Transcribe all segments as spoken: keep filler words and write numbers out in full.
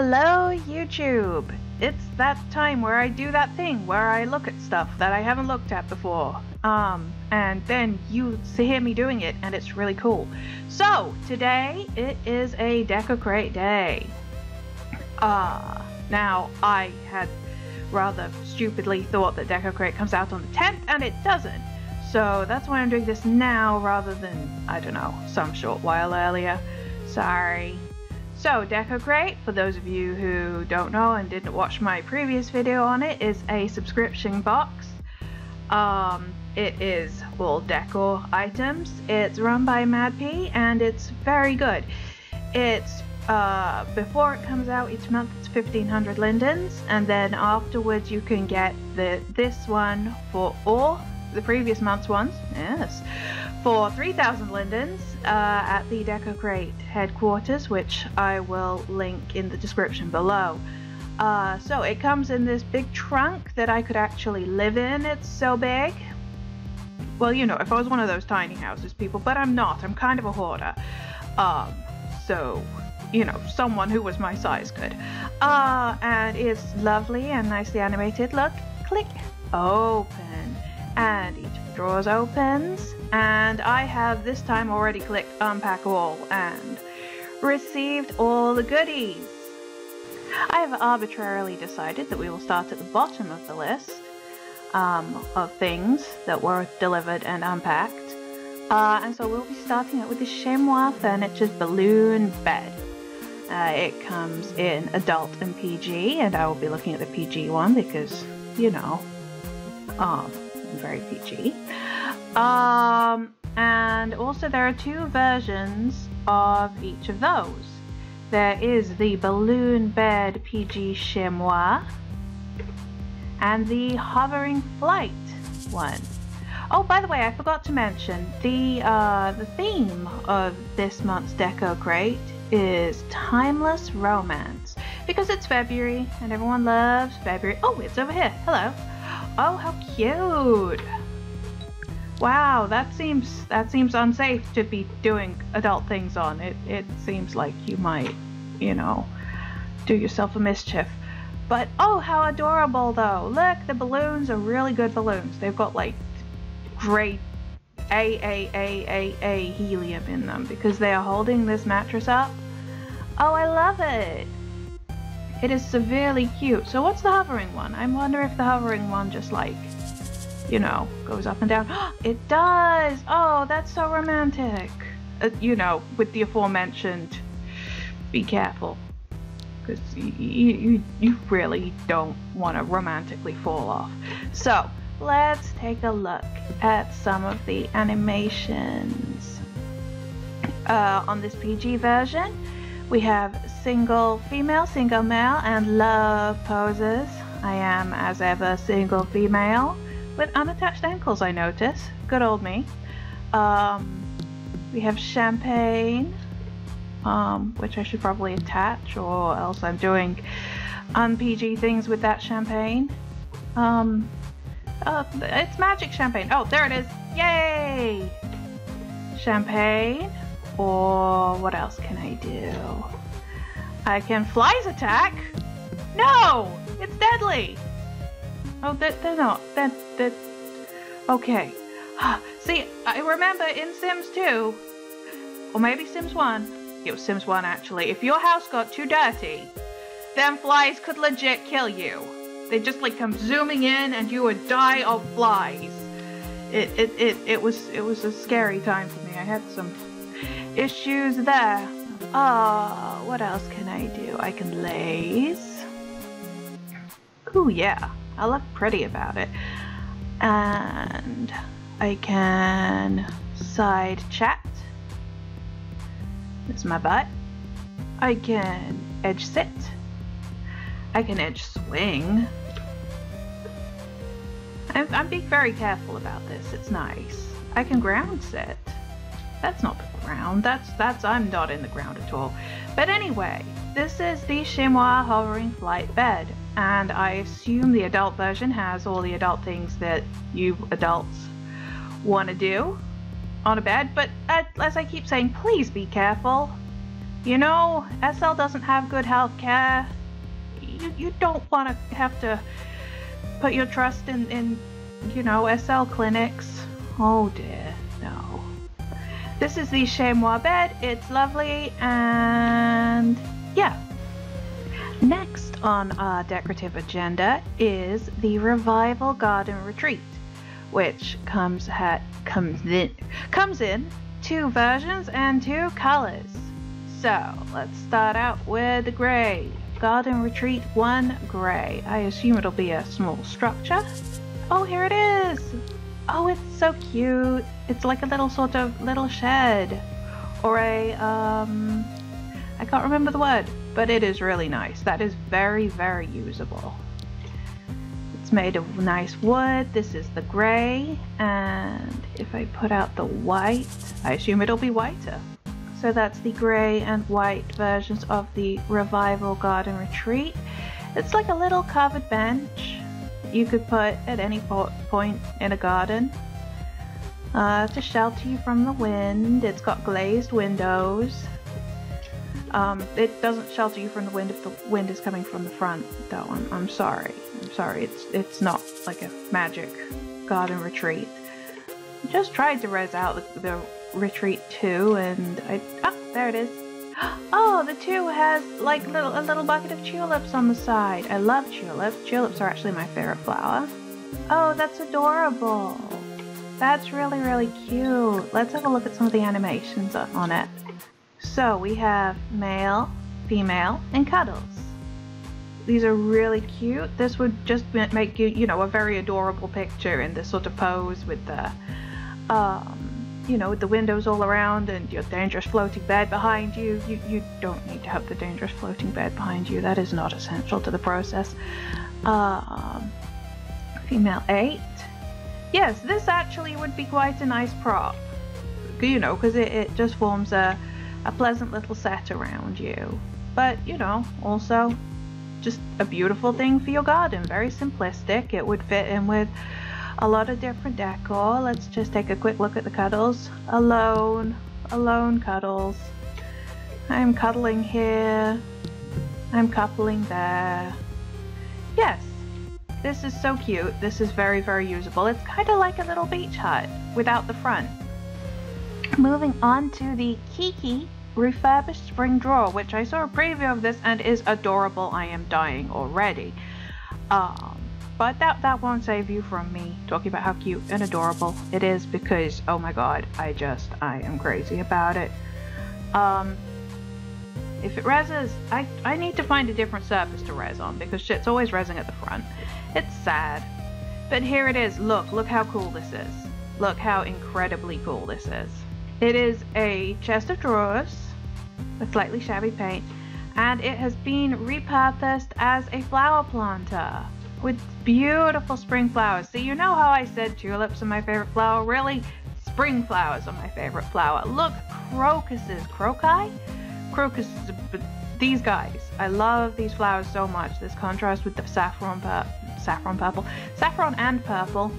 Hello YouTube! It's that time where I do that thing where I look at stuff that I haven't looked at before. Um, and then you hear me doing it and it's really cool. So, today it is a DecoCrate day. Uh, now I had rather stupidly thought that DecoCrate comes out on the tenth and it doesn't. So that's why I'm doing this now rather than, I don't know, some short while earlier. Sorry. So DecoCrate, for those of you who don't know and didn't watch my previous video on it, is a subscription box. Um, it is all decor items. It's run by MadPea and it's very good. It's uh, before it comes out each month, it's fifteen hundred lindens, and then afterwards you can get the this one for all the previous month's ones. Yes. For three thousand lindens uh, at the DecoCrate headquarters, which I will link in the description below. Uh, so it comes in this big trunk that I could actually live in. It's so big. Well, you know, if I was one of those tiny houses people, but I'm not. I'm kind of a hoarder. Um, so, you know, someone who was my size could. Uh, and it's lovely and nicely animated. Look, click, open. And each of the drawers opens. And I have this time already clicked unpack all and received all the goodies. I have arbitrarily decided that we will start at the bottom of the list um, of things that were delivered and unpacked. Uh, and so we'll be starting out with the Chamoix Furniture's Balloon Bed. Uh, it comes in adult and P G, and I will be looking at the P G one because, you know, um, I'm very P G. Um, and also there are two versions of each of those. There is the Balloon Bed P G Chamois and the Hovering Flight one. Oh, by the way, I forgot to mention the uh, the theme of this month's DecoCrate is Timeless Romance, because it's February and everyone loves February. Oh, it's over here. Hello. Oh, how cute. Wow, that seems that seems unsafe to be doing adult things on. It it seems like you might, you know, do yourself a mischief. But oh, how adorable though. Look, the balloons are really good balloons. They've got like great triple A helium in them because they are holding this mattress up. Oh, I love it. It is severely cute. So what's the hovering one? I wonder if the hovering one just like, you know, goes up and down. It does! Oh, that's so romantic. Uh, you know, with the aforementioned, be careful. Because you, you, you really don't want to romantically fall off. So, let's take a look at some of the animations. Uh, on this P G version, we have single female, single male, and love poses. I am, as ever, single female. With unattached ankles, I notice. Good old me. Um, we have champagne, um, which I should probably attach, or else I'm doing un-P G things with that champagne. Um, uh, it's magic champagne. Oh, there it is. Yay! Champagne, or what else can I do? I can flies attack. No! It's deadly! Oh, they're, they're not. They're, they're... Okay. See, I remember in Sims two, or maybe Sims one, it was Sims one actually, if your house got too dirty, then flies could legit kill you. They just like come zooming in and you would die of flies. It, it, it, it, was, it was a scary time for me. I had some issues there. Oh, what else can I do? I can laze. Ooh, yeah. I look pretty about it. And I can side chat. It's my butt. I can edge sit. I can edge swing. I'm, I'm being very careful about this. It's nice. I can ground sit. That's not the ground. That's, that's, I'm not in the ground at all. But anyway, this is the Chamois Hovering Flight Bed. And I assume the adult version has all the adult things that you adults want to do on a bed. But uh, as I keep saying, please be careful. You know, S L doesn't have good health care. You, you don't want to have to put your trust in, in, you know, S L clinics. Oh dear, no. This is the Chamoix bed. It's lovely, and yeah. Next on our decorative agenda is the Revival Garden Retreat, which comes at, comes in, comes in two versions and two colors. So let's start out with the gray. Garden Retreat one gray. I assume it'll be a small structure. Oh, here it is. Oh, it's so cute. It's like a little sort of little shed or a, um, I can't remember the word, but it is really nice. That is very, very usable. It's made of nice wood. This is the gray. And if I put out the white, I assume it'll be whiter. So that's the gray and white versions of the Revival Garden Retreat. It's like a little covered bench you could put at any po point in a garden uh, to shelter you from the wind. It's got glazed windows. Um, it doesn't shelter you from the wind if the wind is coming from the front, though. I'm, I'm sorry. I'm sorry. It's, it's not like a magic garden retreat. I just tried to res out the, the retreat too, and I... Oh, there it is. Oh, the two has like little, a little bucket of tulips on the side. I love tulips. Tulips are actually my favorite flower. Oh, that's adorable. That's really, really cute. Let's have a look at some of the animations on it. So we have male, female, and cuddles. These are really cute. This would just make you, you know, a very adorable picture in this sort of pose with the, um, you know, with the windows all around and your dangerous floating bed behind you. You, you don't need to have the dangerous floating bed behind you. That is not essential to the process. Um, female eight. Yes, this actually would be quite a nice prop, you know, because it, it just forms a, a pleasant little set around you. But, you know, also just a beautiful thing for your garden. Very simplistic. It would fit in with a lot of different decor. Let's just take a quick look at the cuddles. Alone. Alone cuddles. I'm cuddling here. I'm coupling there. Yes. This is so cute. This is very, very usable. It's kind of like a little beach hut without the front. Moving on to the Kiki refurbished spring drawer, which I saw a preview of this and is adorable. I am dying already. Um, but that, that won't save you from me talking about how cute and adorable it is, because, oh my god, I just, I am crazy about it. Um, if it reses, I, I need to find a different surface to res on, because shit's always resing at the front. It's sad. But here it is. Look, look how cool this is. Look how incredibly cool this is. It is a chest of drawers with slightly shabby paint, and it has been repurposed as a flower planter with beautiful spring flowers. So you know how I said tulips are my favorite flower? Really, spring flowers are my favorite flower. Look, crocuses, croci? Crocuses, these guys. I love these flowers so much. This contrast with the saffron, pur saffron purple, saffron and purple,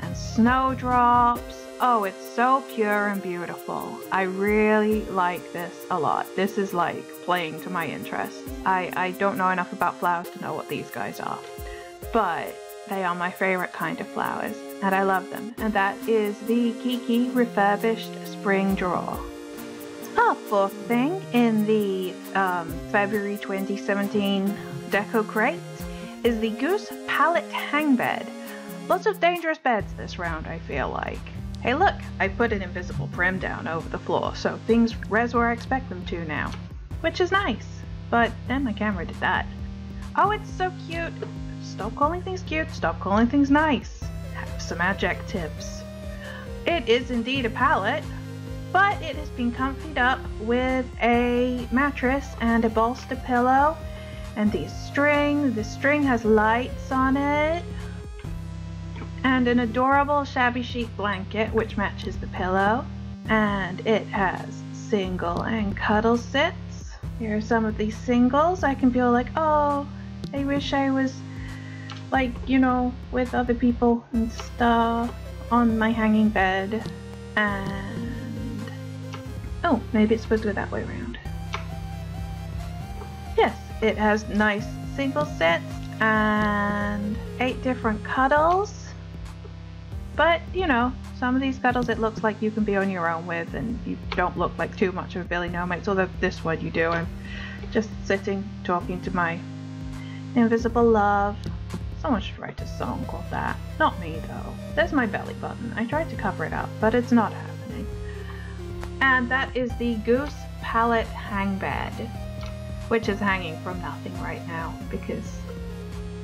and snowdrops. Oh, it's so pure and beautiful. I really like this a lot. This is like playing to my interests. I, I don't know enough about flowers to know what these guys are, but they are my favorite kind of flowers, and I love them. And that is the Kiki refurbished spring drawer. Our fourth thing in the um, February twenty seventeen DecoCrate is the Goose pallet hang bed. Lots of dangerous beds this round, I feel like. Hey look, I put an invisible prim down over the floor, so things res where I expect them to now, which is nice, but then my camera did that. Oh, it's so cute. Stop calling things cute, stop calling things nice. Have some adjectives. It is indeed a pallet, but it has been comfied up with a mattress and a bolster pillow, and the string, the string has lights on it, and an adorable shabby chic blanket which matches the pillow, and it has single and cuddle sits. Here are some of these singles. I can feel like, oh, I wish I was, like, you know, with other people and stuff on my hanging bed. And oh, maybe it's supposed to go that way around. It has nice single scents and eight different cuddles. But, you know, some of these cuddles it looks like you can be on your own with and you don't look like too much of a Billy Nomates, although this one you do. I'm just sitting, talking to my invisible love. Someone should write a song called that. Not me, though. There's my belly button. I tried to cover it up, but it's not happening. And that is the Goose palette hang bed, which is hanging from nothing right now because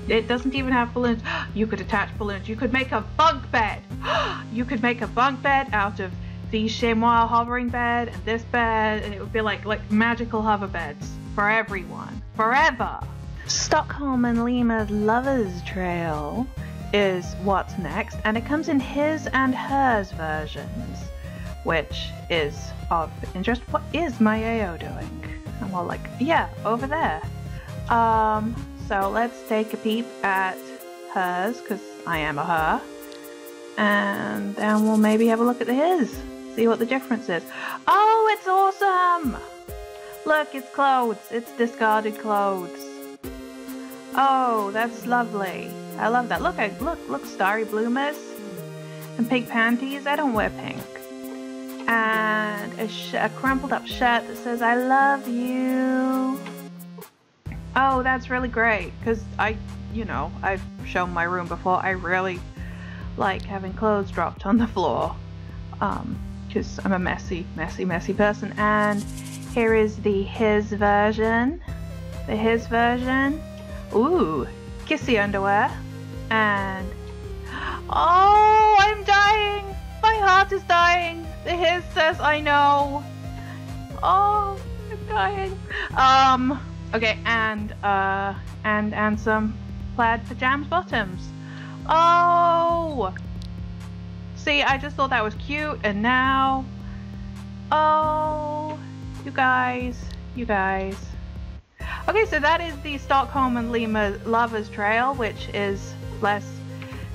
it doesn't even have balloons. You could attach balloons. You could make a bunk bed. You could make a bunk bed out of the Chamoix hovering bed and this bed, and it would be like like magical hover beds for everyone, forever. Stockholm and Lima's Lovers Trail is what's next, and it comes in his and hers versions, which is of interest. What is my A O doing? I'm all like, yeah, over there. Um, so let's take a peep at hers, because I am a her. And then we'll maybe have a look at the his, see what the difference is. Oh, it's awesome! Look, it's clothes. It's discarded clothes. Oh, that's lovely. I love that. Look, I, look, look, starry bloomers and pink panties. I don't wear pink. And a, sh a crumpled up shirt that says, I love you. Oh, that's really great. Because I, you know, I've shown my room before. I really like having clothes dropped on the floor. Because um, I'm a messy, messy, messy person. And here is the his version. The his version. Ooh, kissy underwear. And, oh, I'm dying. My heart is dying. The his says, I know. Oh, I'm dying. Um, okay, and, uh, and, and some plaid pajamas bottoms. Oh! See, I just thought that was cute, and now... Oh, you guys, you guys. Okay, so that is the Stockholm and Lima Lovers Trail, which is less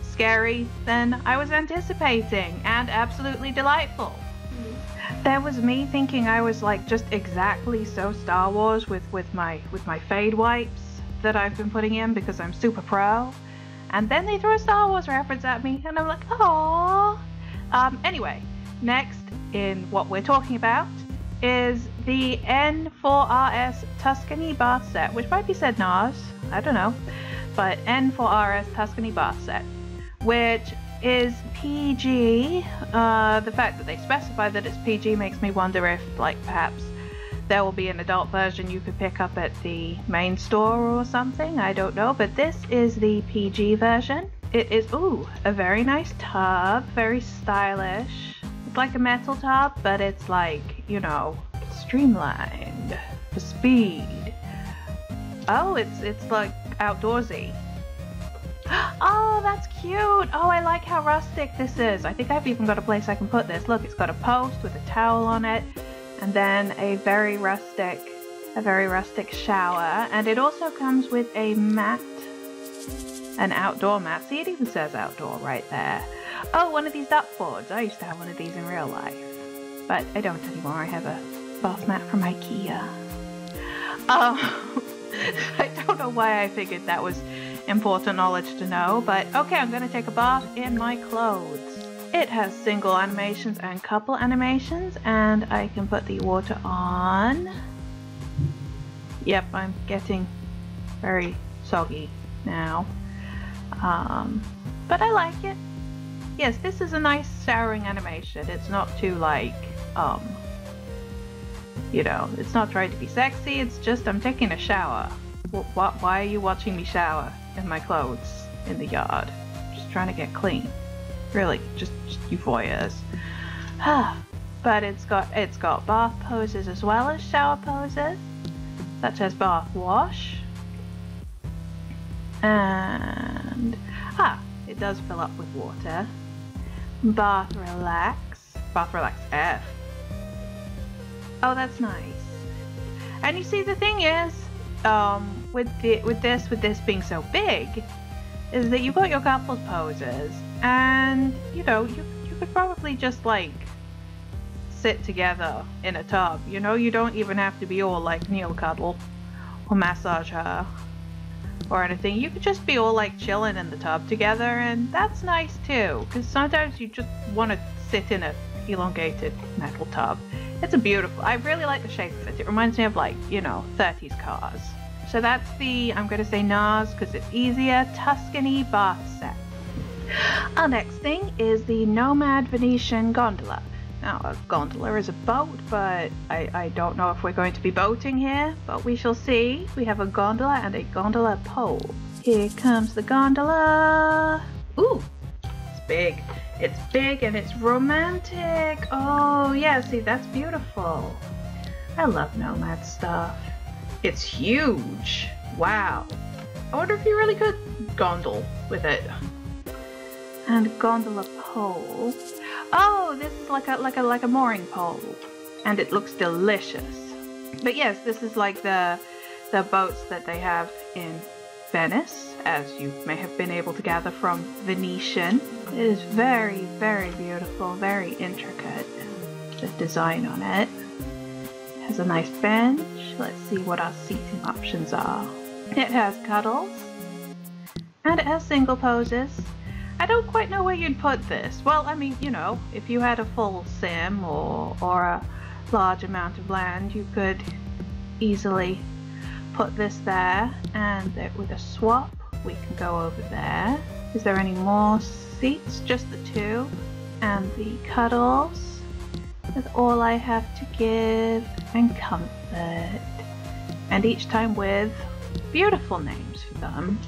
scary than I was anticipating, and absolutely delightful. Mm-hmm. There was me thinking I was like just exactly so Star Wars with with my with my fade wipes that I've been putting in because I'm super pro, and then they threw a Star Wars reference at me, and I'm like, aww. Um, anyway, next in what we're talking about is the N four R S Tuscany bath set, which might be said N A R S, I don't know, but N four R S Tuscany bath set, which is P G. Uh, the fact that they specify that it's P G makes me wonder if, like, perhaps there will be an adult version you could pick up at the main store or something. I don't know, but this is the P G version. It is, ooh, a very nice tub, very stylish. It's like a metal tub, but it's like, you know, streamlined for speed. Oh, it's, it's like outdoorsy. Oh, that's cute. Oh, I like how rustic this is. I think I've even got a place I can put this. Look, it's got a post with a towel on it, and then a very rustic, a very rustic shower. And it also comes with a mat, an outdoor mat. See, it even says outdoor right there. Oh, one of these duckboards. I used to have one of these in real life, but I don't anymore. I have a bath mat from IKEA. Um, I don't know why I figured that was important knowledge to know, but okay, I'm gonna take a bath in my clothes. It has single animations and couple animations, and I can put the water on. Yep, I'm getting very soggy now, um, but I like it. Yes, this is a nice showering animation. It's not too like, um, you know, it's not trying to be sexy. It's just I'm taking a shower. What, why are you watching me shower in my clothes in the yard? Just trying to get clean. Really, just, just you voyeurs. But it's got it's got bath poses as well as shower poses, such as bath wash. And ah, it does fill up with water. Bath relax. Bath relax F. Oh, that's nice. And you see, the thing is, Um, with the, with this, with this being so big, is that you've got your couples poses, and you know you you could probably just like sit together in a tub. You know, you don't even have to be all like kneel cuddle or massage her or anything. You could just be all like chilling in the tub together, and that's nice too, because sometimes you just want to sit in a elongated metal tub. It's a beautiful, I really like the shape of it. It reminds me of, like, you know, thirties cars. So that's the, I'm going to say N four R S because it's easier, Tuscany bath set. Our next thing is the Nomad Venetian gondola. Now, a gondola is a boat, but I, I don't know if we're going to be boating here, but we shall see. We have a gondola and a gondola pole. Here comes the gondola. Ooh, it's big. It's big and it's romantic. Oh yeah, see, that's beautiful. I love Nomad stuff. It's huge. Wow. I wonder if you really could gondole with it. And gondola pole. Oh, this is like a like a like a mooring pole, and it looks delicious. But yes, this is like the the boats that they have in Venice, as you may have been able to gather from Venetian. It is very, very beautiful, very intricate, the design on it. It has a nice bench. Let's see what our seating options are. It has cuddles, and it has single poses. I don't quite know where you'd put this. Well, I mean, you know, if you had a full sim or, or a large amount of land, you could easily put this there, and with a swap, we can go over there. Is there any more seats? Just the two. And the cuddles. With all I have to give, and comfort. And each time with beautiful names for them,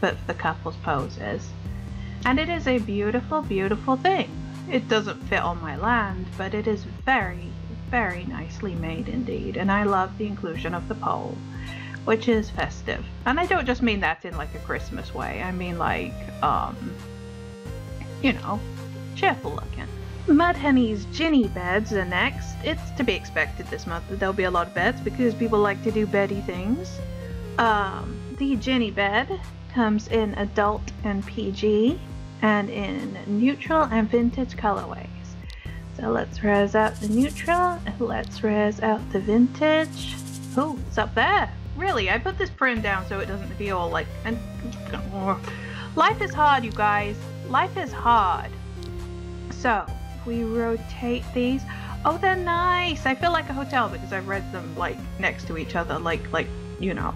but for the couple's poses. And it is a beautiful, beautiful thing. It doesn't fit on my land, but it is very, very nicely made indeed. And I love the inclusion of the pole, which is festive. And I don't just mean that in like a Christmas way. I mean like, um, you know, cheerful looking. Mudhoney's Ginny beds are next. It's to be expected this month that there'll be a lot of beds because people like to do beddy things. Um, the Ginny bed comes in adult and P G, and in neutral and vintage colorways. So let's res out the neutral, and let's res out the vintage. Oh, it's up there. Really, I put this print down so it doesn't be all like... And life is hard, you guys. Life is hard. So, we rotate these. Oh, they're nice. I feel like a hotel because I've read them like next to each other, like, like you know,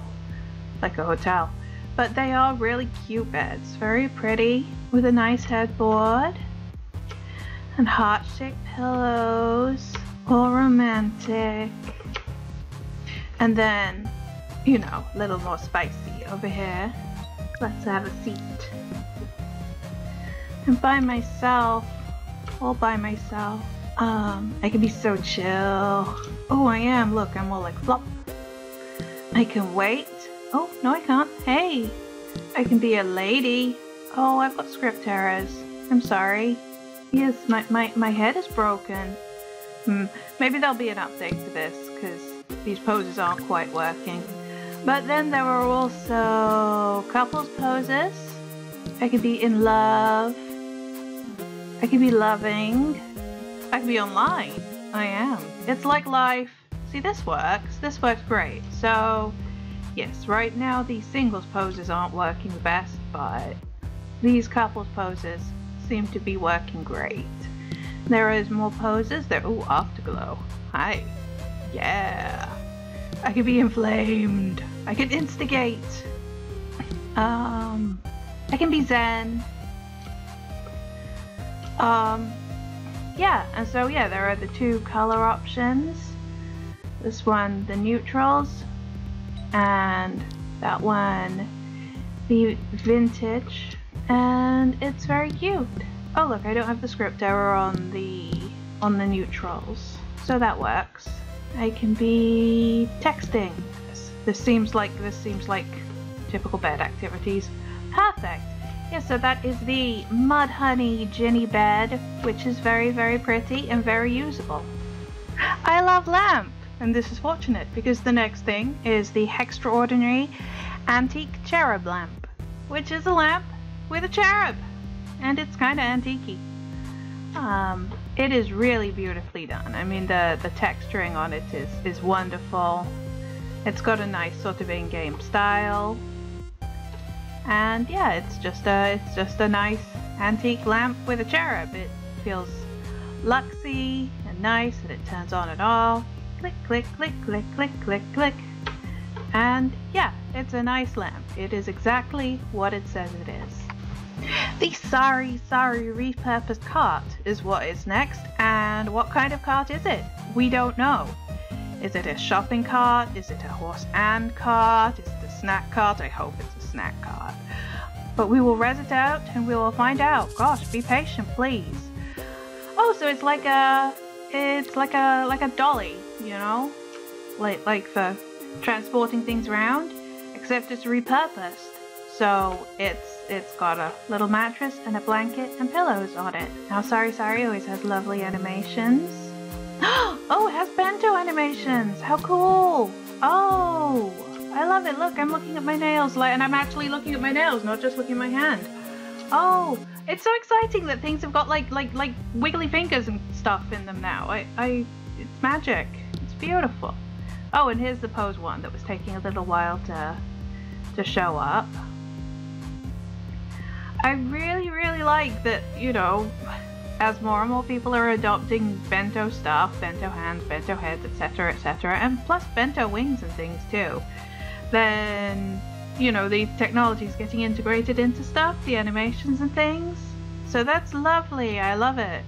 like a hotel. But they are really cute beds, very pretty, with a nice headboard and heart-shaped pillows, all romantic. And then, you know, a little more spicy over here. Let's have a seat. And by myself, all by myself, um, I can be so chill. Oh, I am. Look, I'm all like flop. I can wait. Oh, no I can't. Hey! I can be a lady. Oh, I've got script errors. I'm sorry. Yes, my, my, my head is broken. Hmm, maybe there'll be an update to this, because these poses aren't quite working. But then there are also couples poses. I could be in love. I could be loving. I could be online. I am. It's like life. See, this works. This works great. So... yes, right now these singles poses aren't working the best, but these couples poses seem to be working great. There is more poses. There, ooh, afterglow. Hi. Yeah. I could be inflamed. I could instigate. Um, I can be zen. Um, yeah, and so yeah, there are the two color options. This one, the neutrals. And that one, the vintage, and it's very cute. Oh look, I don't have the script error on the on the neutrals, so that works. I can be texting. This, this seems like this seems like typical bed activities. Perfect. Yeah, so that is the Mudhoney Ginny bed, which is very, very pretty and very usable. I love lamp. And this is fortunate because the next thing is the Hextraordinary Antique Cherub Lamp, which is a lamp with a cherub, and it's kind of antique-y. Um, it is really beautifully done. I mean, the, the texturing on it is, is wonderful. It's got a nice sort of in-game style, and yeah, it's just a it's just a nice antique lamp with a cherub. It feels luxy and nice, and it turns on and off. Click, click, click, click, click, click, click. And yeah, it's a nice lamp. It is exactly what it says it is. The Sari Sari repurposed cart is what is next, and what kind of cart is it? We don't know. Is it a shopping cart? Is it a horse and cart? Is it a snack cart? I hope it's a snack cart. But we will res it out and we will find out. Gosh, be patient, please. Oh, so it's like a, it's like a, like a dolly, you know? Like, like for transporting things around, except it's repurposed. So it's, it's got a little mattress and a blanket and pillows on it. Now, Sari Sari always has lovely animations. Oh, it has bento animations! How cool! Oh, I love it. Look, I'm looking at my nails, like, and I'm actually looking at my nails, not just looking at my hand. Oh, it's so exciting that things have got like like like wiggly fingers and stuff in them now. I, I, it's magic. It's beautiful. Oh, and here's the pose one that was taking a little while to, to show up. I really, really like that. You know. As more and more people are adopting bento stuff, bento hands, bento heads, etc, et cetera, and plus bento wings and things too, then, you know, the technology is getting integrated into stuff, the animations and things. So that's lovely. I love it.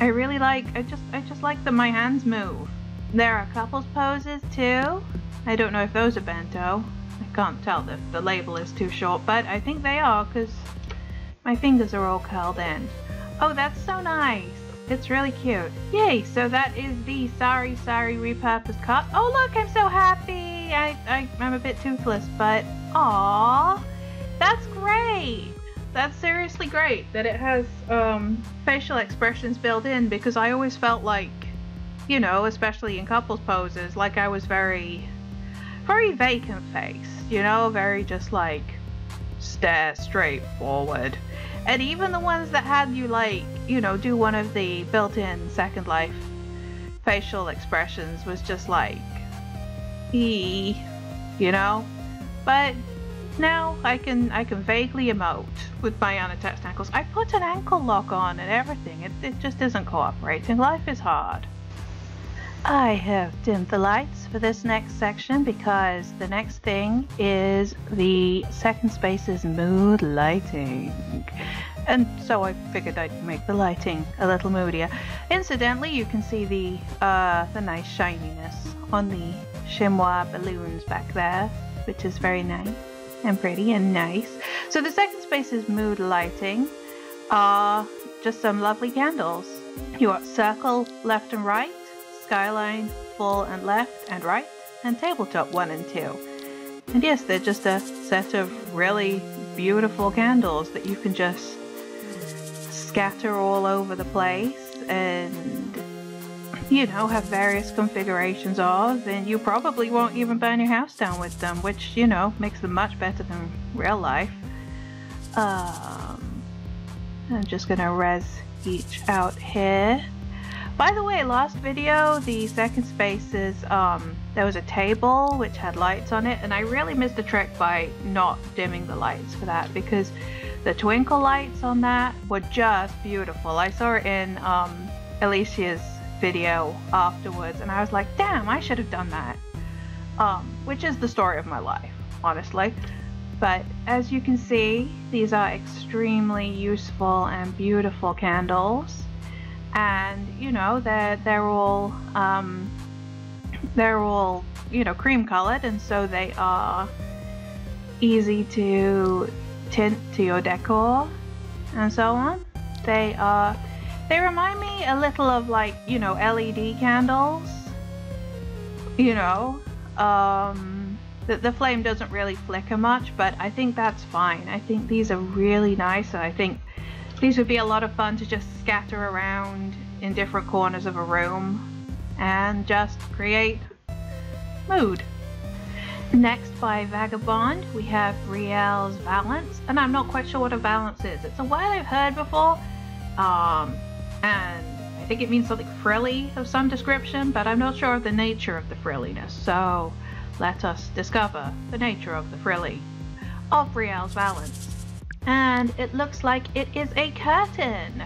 I really like, I just, I just like that my hands move. There are couples poses too. I don't know if those are bento. I can't tell if the label is too short, but I think they are because my fingers are all curled in. Oh, that's so nice. It's really cute. Yay, so that is the Sari Sari repurposed cart. Oh, look, I'm so happy. I, I, I'm a bit toothless, but aww. That's great. That's seriously great that it has um, facial expressions built in, because I always felt like, you know, especially in couples poses, like I was very, very vacant-faced, you know, very just like stare straight forward. And even the ones that had you, like, you know, do one of the built-in Second Life facial expressions was just like, ee, you know? But now I can I can vaguely emote with my unattached ankles. I put an ankle lock on and everything. It, it just isn't cooperating. Life is hard. I have dimmed the lights for this next section because the next thing is the Second Spaces mood lighting. And so I figured I'd make the lighting a little moodier. Incidentally, you can see the uh, the nice shininess on the chamois balloons back there, which is very nice and pretty and nice. So the Second Spaces mood lighting are just some lovely candles. You got circle left and right, skyline full and left and right, and tabletop one and two. And yes, they're just a set of really beautiful candles that you can just scatter all over the place and, you know, have various configurations of, and you probably won't even burn your house down with them, which, you know, makes them much better than real life. Um, I'm just gonna res each out here. By the way, last video, the Second Spaces, um, there was a table which had lights on it, and I really missed the trick by not dimming the lights for that, because the twinkle lights on that were just beautiful. I saw it in um, Alicia's video afterwards, and I was like, damn, I should have done that, um, which is the story of my life, honestly. But as you can see, these are extremely useful and beautiful candles. And, you know, they're, they're all, um, they're all, you know, cream colored, and so they are easy to tint to your decor and so on. They are, they remind me a little of, like, you know, L E D candles, you know, um, the, the flame doesn't really flicker much, but I think that's fine. I think these are really nice, and I think these would be a lot of fun to just scatter around in different corners of a room and just create mood. Next, by Vagabond, we have Riel's Valance, and I'm not quite sure what a valance is. It's a word I've heard before, um, and I think it means something frilly of some description, but I'm not sure of the nature of the frilliness, so let us discover the nature of the frilly, of Riel's balance. And it looks like it is a curtain,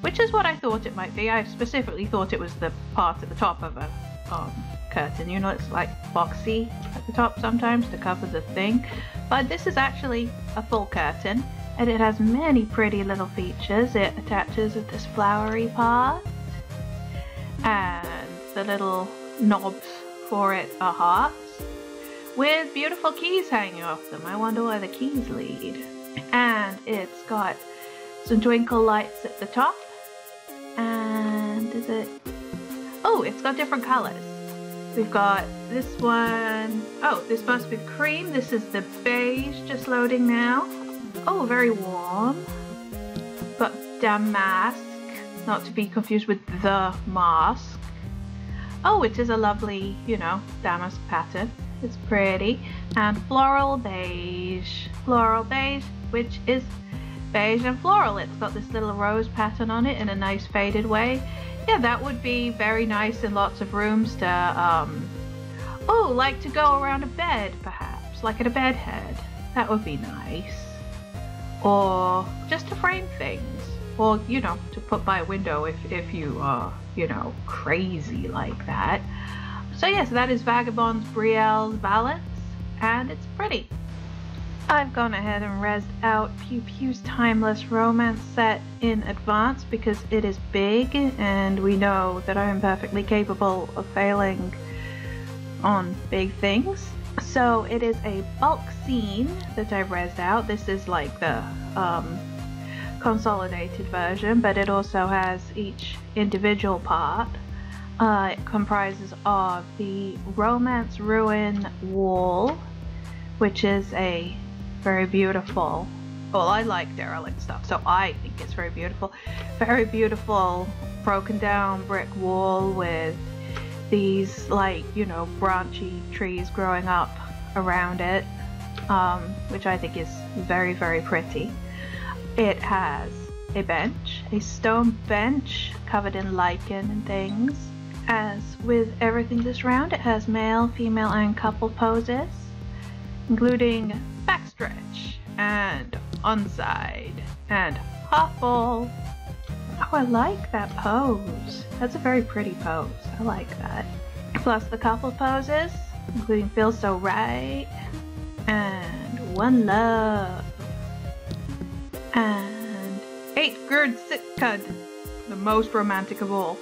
which is what I thought it might be. I specifically thought it was the part at the top of a um, curtain. You know, it's like boxy at the top sometimes to cover the thing. But this is actually a full curtain, and it has many pretty little features. It attaches with this flowery part, and the little knobs for it are hearts, with beautiful keys hanging off them. I wonder where the keys lead. And it's got some twinkle lights at the top, and is it, oh, it's got different colors. We've got this one, oh, this must be cream. This is the beige just loading now. Oh, very warm. But damask, not to be confused with the mask. Oh, it is a lovely, you know, damask pattern. It's pretty. And floral beige, floral beige, which is beige and floral. It's got this little rose pattern on it in a nice faded way. Yeah, that would be very nice in lots of rooms to, um, oh, like to go around a bed, perhaps, like at a bed head. That would be nice. Or just to frame things, or, you know, to put by a window if, if you are, you know, crazy like that. So yes, that is Vagabond's Brielle's Balance, and it's pretty. I've gone ahead and rezzed out Pew Pew's Timeless Romance set in advance because it is big, and we know that I am perfectly capable of failing on big things. So it is a bulk scene that I rezzed out. This is like the um, consolidated version, but it also has each individual part. Uh, it comprises of the Romance Ruin Wall, which is a very beautiful, well, I like derelict stuff, so I think it's very beautiful. Very beautiful broken down brick wall with these, like, you know, branchy trees growing up around it, um, which I think is very, very pretty. It has a bench, a stone bench covered in lichen and things. As with everything this round, it has male, female, and couple poses, including backstretch and onside and hopple. Oh, I like that pose. That's a very pretty pose. I like that. Plus the couple poses, including Feel So Right and One Love and Eight Gird Sit Cud, the most romantic of all.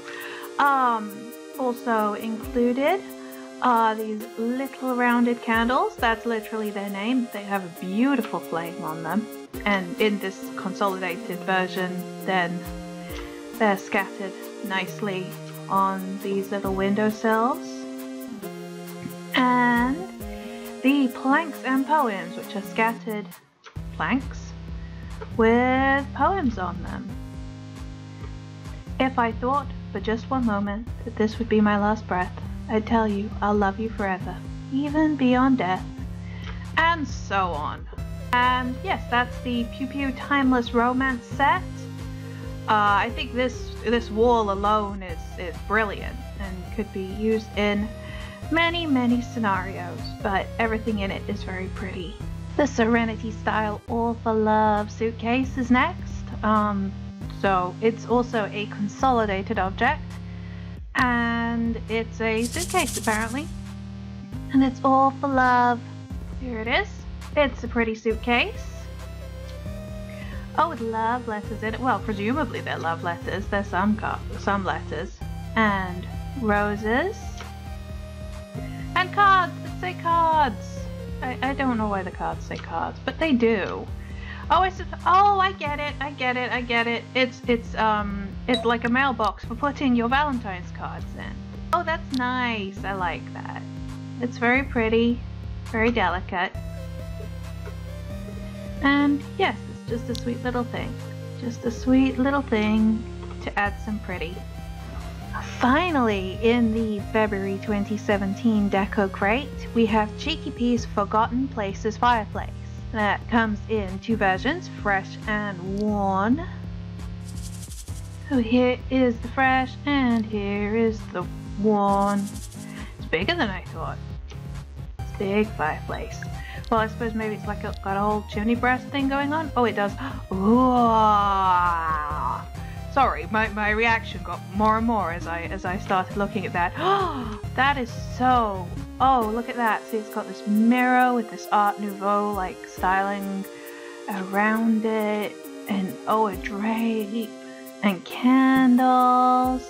Um. Also included are these little rounded candles. That's literally their name. They have a beautiful flame on them, and in this consolidated version then they're scattered nicely on these little windowsills. And the planks and poems, which are scattered planks with poems on them. If I thought for just one moment that this would be my last breath, I tell you, I'll love you forever, even beyond death, and so on. And yes, that's the Pew Pew Timeless Romance set. Uh, I think this this wall alone is, is brilliant and could be used in many, many scenarios, but everything in it is very pretty. The Serenity style All for Love suitcase is next. Um, so it's also a consolidated object, and it's a suitcase apparently, and it's All for Love. Here it is. It's a pretty suitcase. Oh, with love letters in it. Well, presumably they're love letters. There's some some letters and roses and cards that say cards. I, I don't know why the cards say cards, but they do. Oh, I oh, I get it. I get it. I get it. It's it's um it's like a mailbox for putting your Valentine's cards in. Oh, that's nice. I like that. It's very pretty, very delicate, and yes. Just a sweet little thing. Just a sweet little thing to add some pretty. Finally, in the February twenty seventeen DecoCrate, we have Cheeky Pea's Forgotten Places Fireplace. That comes in two versions, fresh and worn. So here is the fresh and here is the worn. It's bigger than I thought. It's big fireplace. Well, I suppose maybe it's like it got a whole chimney breast thing going on. Oh, it does. Ooh. Sorry, my, my reaction got more and more as I as I started looking at that. Oh, that is so... Oh, look at that. See, it's got this mirror with this Art Nouveau, like, styling around it. And, oh, a drape. And candles.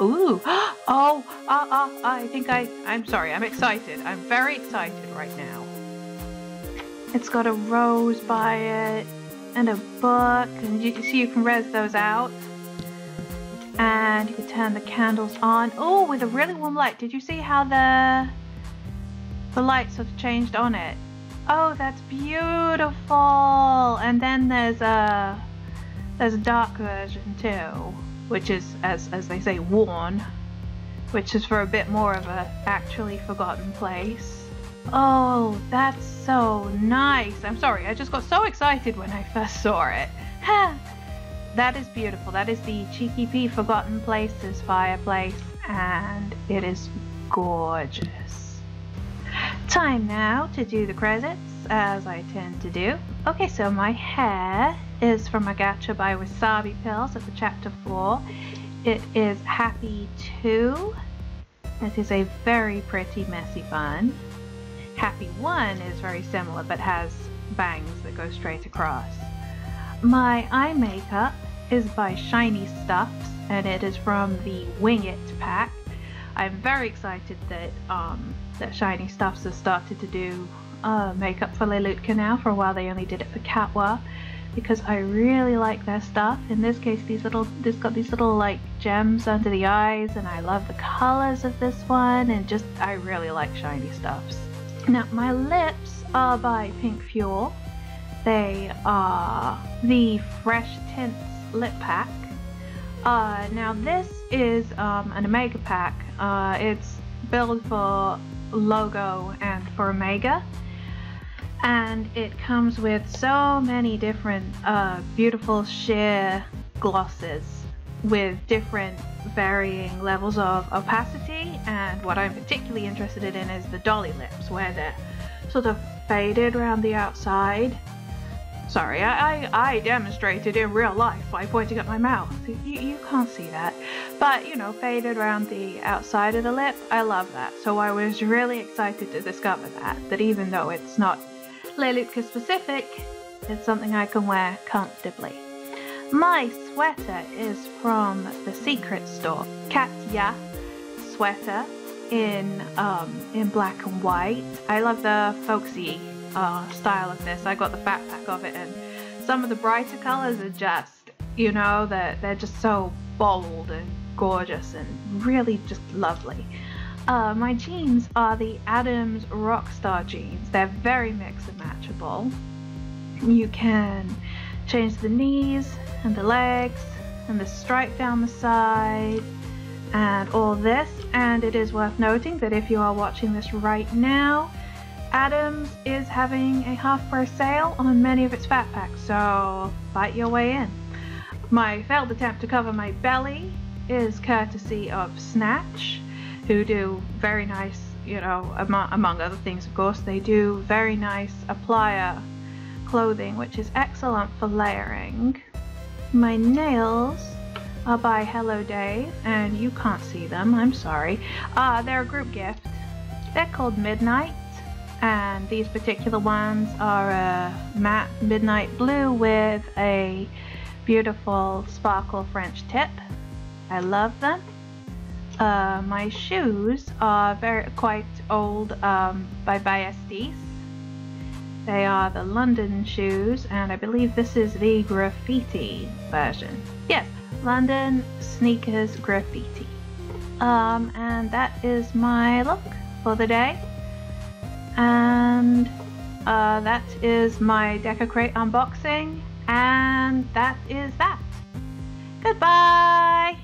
Ooh. Oh, uh, uh, I think I... I'm sorry, I'm excited. I'm very excited right now. It's got a rose by it. And a book, and you can see you can res those out, and you can turn the candles on. Oh, with a really warm light. Did you see how the the lights have changed on it? Oh, that's beautiful. And then there's a there's a dark version too, which is as as they say worn, which is for a bit more of a actually forgotten place. Oh, that's so nice. I'm sorry, I just got so excited when I first saw it. That is beautiful. That is the Cheeky Pea Forgotten Places fireplace, and it is gorgeous. Time now to do the credits, as I tend to do. Okay, so my hair is from a gacha by Wasabi Pills at the chapter four. It is Happy two. It is a very pretty messy bun. Happy one is very similar, but has bangs that go straight across. My eye makeup is by Shiny Stuffs, and it is from the Wing It pack. I'm very excited that um, that Shiny Stuffs has started to do uh, makeup for Lelutka now. For a while they only did it for Katwa, because I really like their stuff. In this case, these little, this got these little like gems under the eyes, and I love the colors of this one, and just I really like Shiny Stuffs. Now, my lips are by Pink Fuel. They are the Fresh Tints Lip Pack. Uh, now, this is um, an Omega pack. Uh, it's billed for Logo and for Omega. And it comes with so many different uh, beautiful sheer glosses, with different varying levels of opacity, and what I'm particularly interested in is the dolly lips, where they're sort of faded around the outside. Sorry, I, I, I demonstrated in real life by pointing at my mouth. You, you can't see that. But, you know, faded around the outside of the lip, I love that. So I was really excited to discover that, that even though it's not Lelutka specific, it's something I can wear comfortably. My sweater is from the Secret Store, Katya sweater in um, in black and white. I love the folksy uh, style of this. I got the fat pack of it, and some of the brighter colors are just, you know, they're, they're just so bold and gorgeous and really just lovely. Uh, my jeans are the Adams Rockstar jeans. They're very mix and matchable. You can change the knees and the legs and the stripe down the side and all this, and it is worth noting that if you are watching this right now, Adams is having a half price sale on many of its fat packs, so bite your way in. My failed attempt to cover my belly is courtesy of Snatch, who do very nice, you know, among, among other things of course, they do very nice applier clothing, which is excellent for layering. My nails are by Hello Day, and you can't see them, I'm sorry. Uh, they're a group gift. They're called Midnight, and these particular ones are a matte midnight blue with a beautiful sparkle French tip. I love them. Uh, my shoes are very quite old um, by Baestis. They are the London shoes, and I believe this is the graffiti version. Yes, London sneakers graffiti. Um, and that is my look for the day. And uh, that is my DecoCrate unboxing. And that is that. Goodbye!